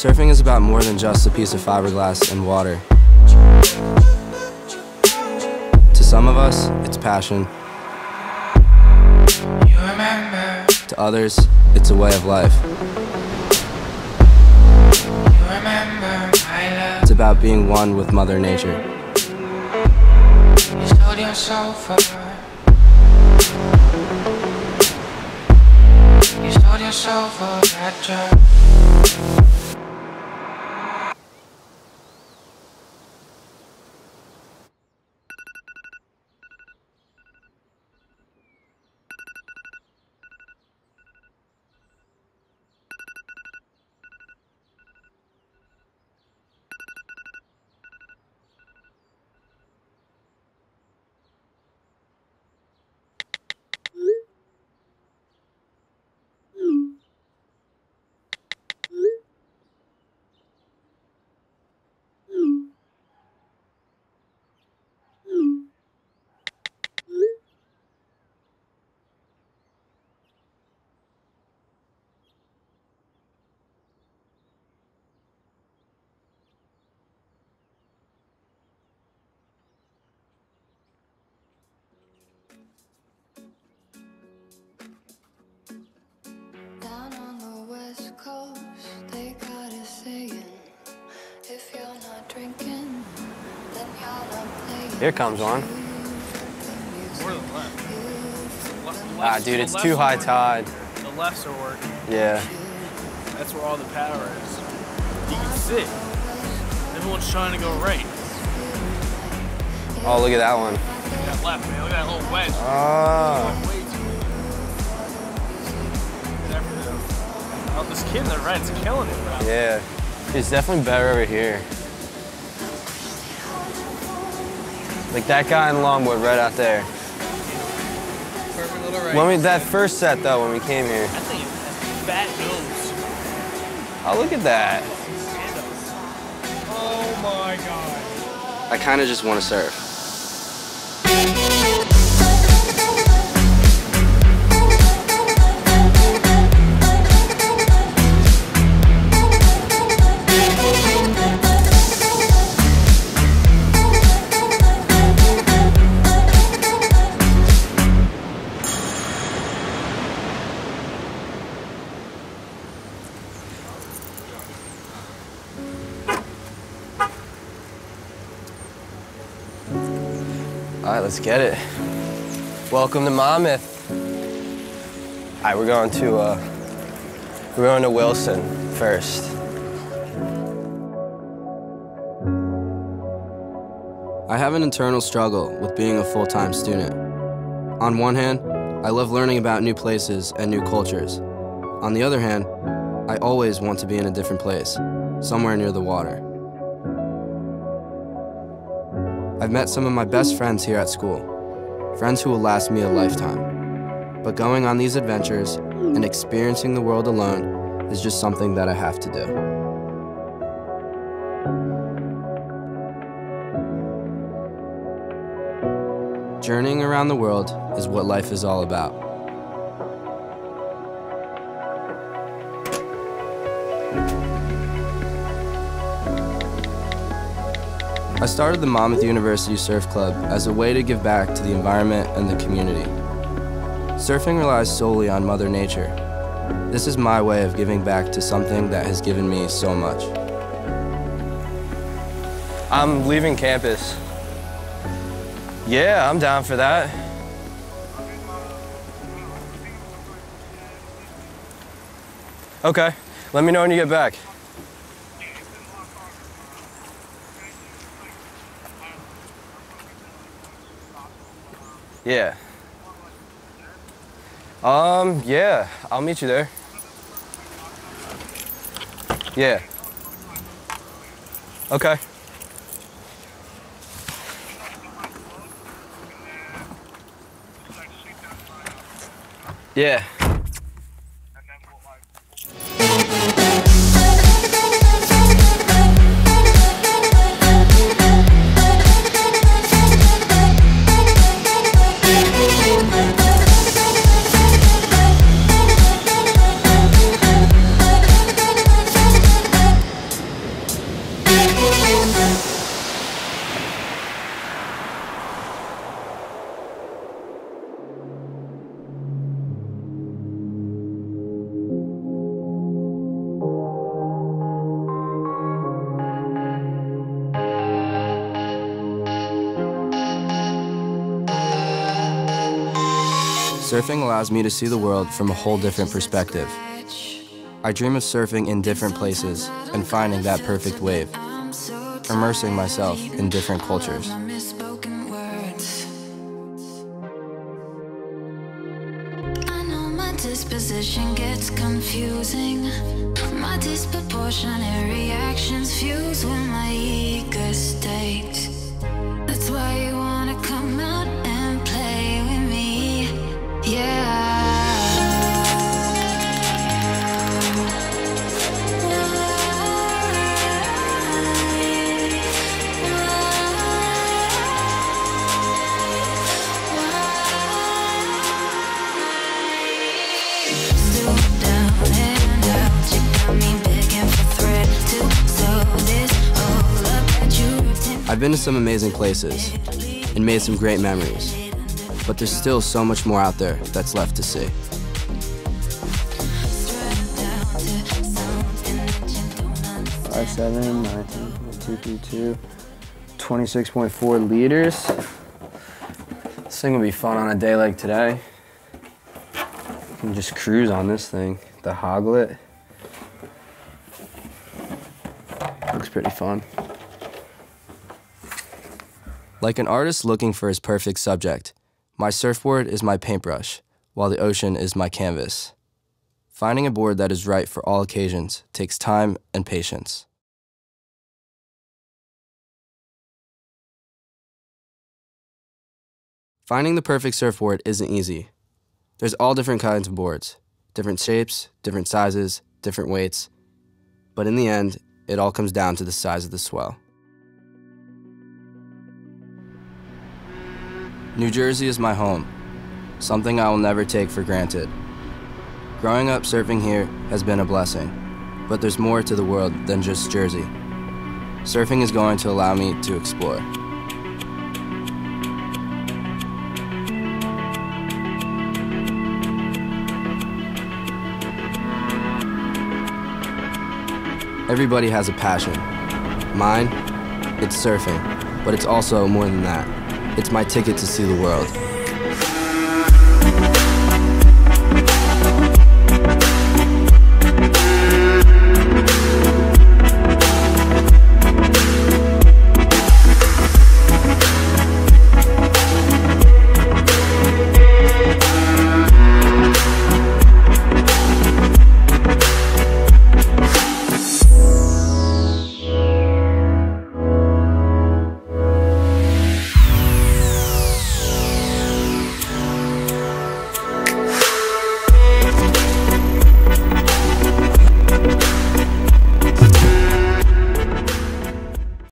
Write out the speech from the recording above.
Surfing is about more than just a piece of fiberglass and water. To some of us, it's passion. To others, it's a way of life. It's about being one with Mother Nature. Here comes one. Ah, dude, it's too high tide. The lefts are working. Yeah. That's where all the power is. You can see. Everyone's trying to go right. Oh, look at that one. Look at that left, man. Look at that little wedge. Oh. Oh, this kid in the red's killing it, bro. Yeah. It's definitely better over here. Like that guy in Longwood right out there. Perfect little right. That first set though, when we came here. That's a fat nose. Oh, look at that. Oh my God. I kind of just want to surf. Alright, let's get it. Welcome to Monmouth. Alright, we're going to Wilson first. I have an internal struggle with being a full-time student. On one hand, I love learning about new places and new cultures. On the other hand, I always want to be in a different place, somewhere near the water. I've met some of my best friends here at school, friends who will last me a lifetime. But going on these adventures and experiencing the world alone is just something that I have to do. Journeying around the world is what life is all about. I started the Monmouth University Surf Club as a way to give back to the environment and the community. Surfing relies solely on Mother Nature. This is my way of giving back to something that has given me so much. I'm leaving campus. Yeah, I'm down for that. Okay, let me know when you get back. Yeah. Yeah, I'll meet you there. Yeah. Okay. Yeah. Surfing allows me to see the world from a whole different perspective. I dream of surfing in different places and finding that perfect wave, immersing myself in different cultures. I know my disposition gets confusing. My disproportionate reactions fuse with my eager state. That's why you wanna come out and play with me, yeah. I've been to some amazing places and made some great memories, but there's still so much more out there that's left to see. .57, 19.232, 26.4 liters. This thing will be fun on a day like today. You can just cruise on this thing, the Hoglet. Looks pretty fun. Like an artist looking for his perfect subject, my surfboard is my paintbrush, while the ocean is my canvas. Finding a board that is right for all occasions takes time and patience. Finding the perfect surfboard isn't easy. There's all different kinds of boards, different shapes, different sizes, different weights, but in the end, it all comes down to the size of the swell. New Jersey is my home, something I will never take for granted. Growing up surfing here has been a blessing, but there's more to the world than just Jersey. Surfing is going to allow me to explore. Everybody has a passion. Mine, it's surfing, but it's also more than that. It's my ticket to see the world.